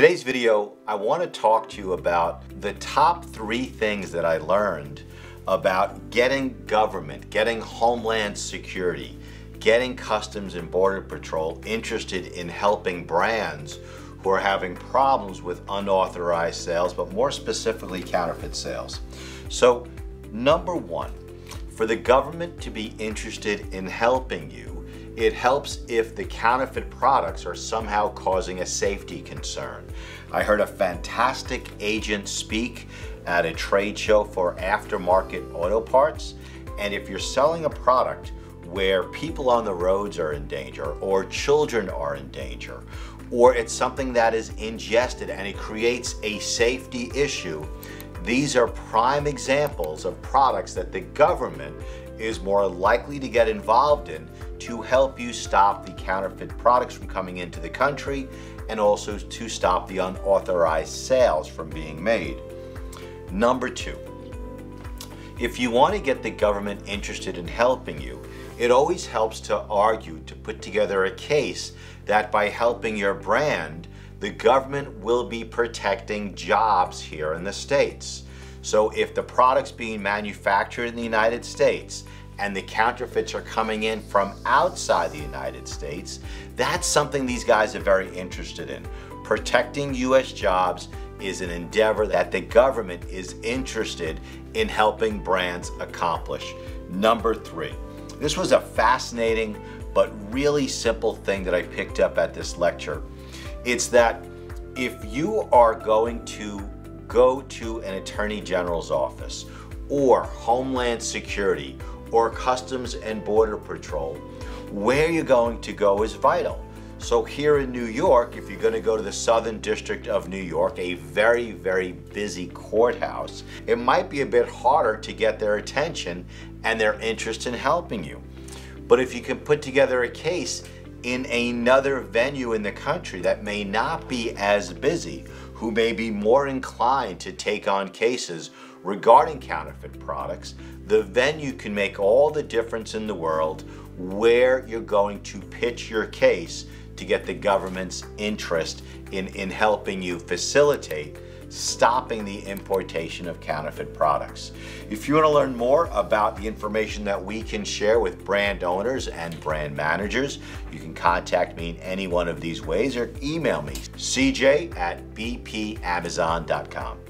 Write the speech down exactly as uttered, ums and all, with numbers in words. Today's video, I want to talk to you about the top three things that I learned about getting government, getting Homeland Security, getting Customs and Border Patrol interested in helping brands who are having problems with unauthorized sales, but more specifically counterfeit sales. So, number one, for the government to be interested in helping you, it helps if the counterfeit products are somehow causing a safety concern. I heard a fantastic agent speak at a trade show for aftermarket auto parts, and if you're selling a product where people on the roads are in danger, or children are in danger, or it's something that is ingested and it creates a safety issue, these are prime examples of products that the government is more likely to get involved in to help you stop the counterfeit products from coming into the country and also to stop the unauthorized sales from being made. Number two, if you want to get the government interested in helping you, it always helps to argue, to put together a case that by helping your brand, the government will be protecting jobs here in the States. So if the product's being manufactured in the United States and the counterfeits are coming in from outside the United States, that's something these guys are very interested in. Protecting U S jobs is an endeavor that the government is interested in helping brands accomplish. Number three, this was a fascinating but really simple thing that I picked up at this lecture. It's that if you are going to go to an Attorney General's office or Homeland Security or Customs and Border Patrol, where you're going to go is vital. So here in New York, if you're going to go to the Southern District of New York, a very, very busy courthouse, it might be a bit harder to get their attention and their interest in helping you. But if you can put together a case in another venue in the country that may not be as busy, who may be more inclined to take on cases regarding counterfeit products, the venue can make all the difference in the world where you're going to pitch your case to get the government's interest in, in helping you facilitate stopping the importation of counterfeit products. If you want to learn more about the information that we can share with brand owners and brand managers, you can contact me in any one of these ways or email me, C J at B P Amazon dot com.